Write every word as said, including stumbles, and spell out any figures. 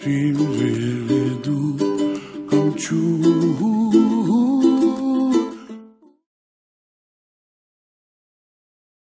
Dreams really do come true.